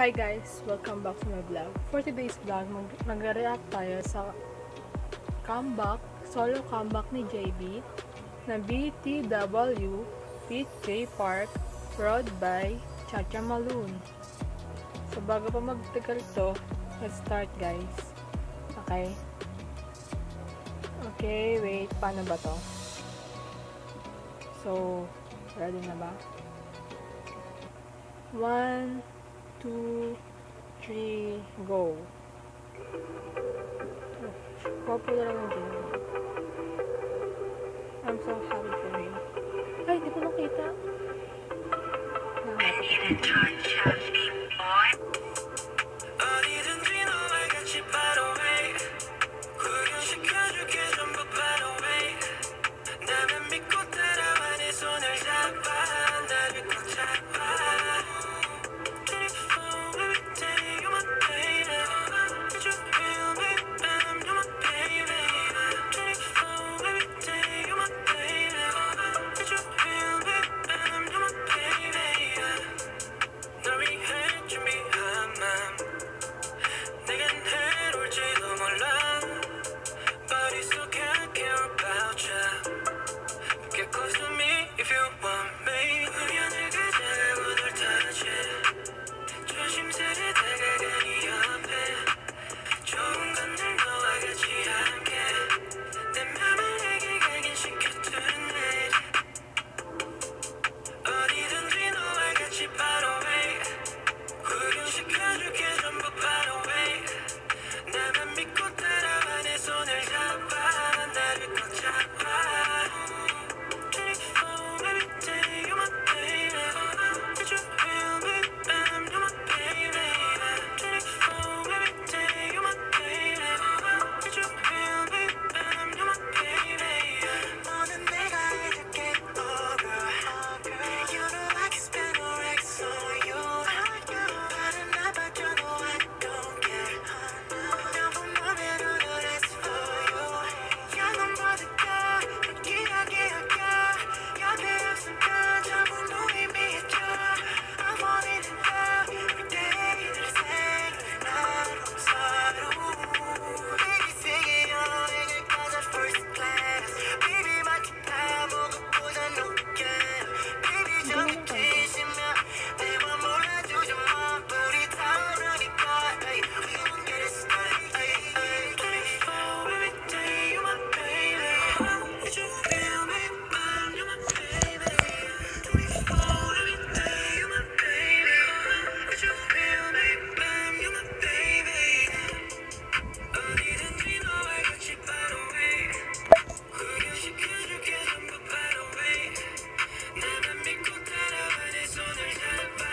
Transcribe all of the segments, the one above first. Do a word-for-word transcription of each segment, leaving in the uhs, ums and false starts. Hi guys! Welcome back to my vlog. For today's vlog, magre-react tayo sa comeback, solo comeback ni Jay B na B T W feat Jay Park prod by Cha Cha Malone. So bago pa magtagal to, let's start guys. Okay? Okay, wait. Paano ba to? So, ready na ba? One, two, three, go. Oh, popular lang din. I'm so happy for you. Ay, di ko nakita.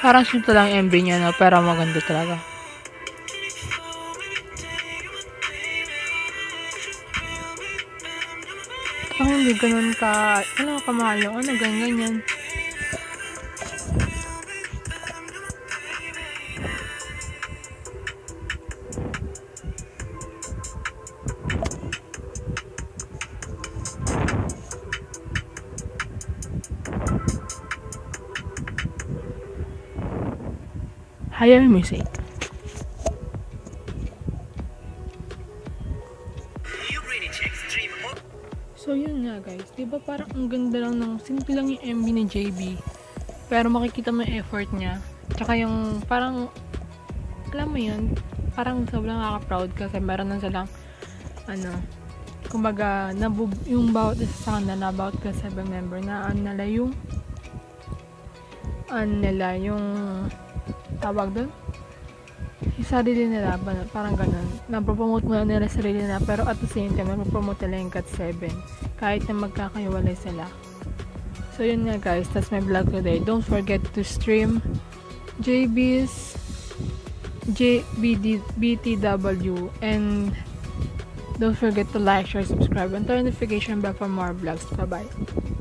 Parang simple lang M V niya, no? Pero maganda talaga. Parang hindi ganun ka, ano, kamahal ako na ganyan-ganyan. Higher music. So yun nga guys, diba parang ang ganda lang ng simple lang yung M V ni Jay B, pero makikita mo yung effort niya. Tsaka yung parang, alam mo yun, parang sobrang nakaka-proud kasi meron lang silang ano, kumbaga nabub yung bawat isa sa kanila, bawat ka sa member na ano nila yung ano nila yung tawag doon, isa din nila, parang ganun, napropromote muna nila sarili na, pero at the same time napropromote nila yung Cat seven kahit na magkakaiwalay sila. So yun nga guys, that's my vlog today. Don't forget to stream J B's J B D B T W, and don't forget to like, share, subscribe, and turn notification bell for more vlogs. Bye bye.